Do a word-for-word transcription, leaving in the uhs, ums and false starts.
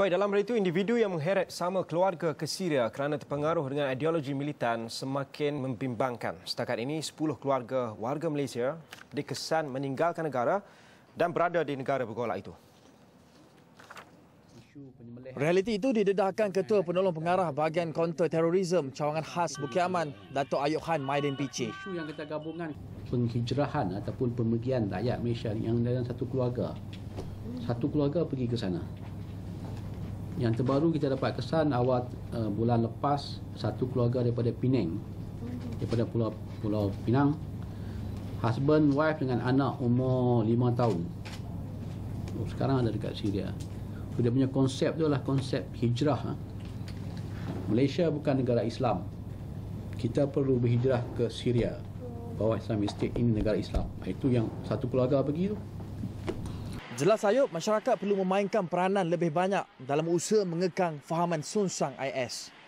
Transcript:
Baik, dalam hari itu, individu yang mengheret sama keluarga ke Syria kerana terpengaruh dengan ideologi militan semakin membimbangkan. Setakat ini, sepuluh keluarga warga Malaysia dikesan meninggalkan negara dan berada di negara bergolak itu. Realiti itu didedahkan Ketua Penolong Pengarah Bahagian Konter Terorisme Cawangan Khas Bukit Aman, Dato' Ayukhan Maidin Piche. Isu yang kita gabungan penghijrahan ataupun pemergian rakyat Malaysia yang dalam satu keluarga. Satu keluarga pergi ke sana. Yang terbaru kita dapat kesan awal uh, bulan lepas, satu keluarga daripada Penang, daripada Pulau Pulau Pinang, husband, wife dengan anak umur lima tahun. Oh, sekarang ada dekat Syria. So, dia punya konsep tu lah konsep hijrah. Malaysia bukan negara Islam. Kita perlu berhijrah ke Syria. Bawah Islamic State ini negara Islam. Itu yang satu keluarga pergi tu. Jelas Ayub, masyarakat perlu memainkan peranan lebih banyak dalam usaha mengekang fahaman sunsang I S.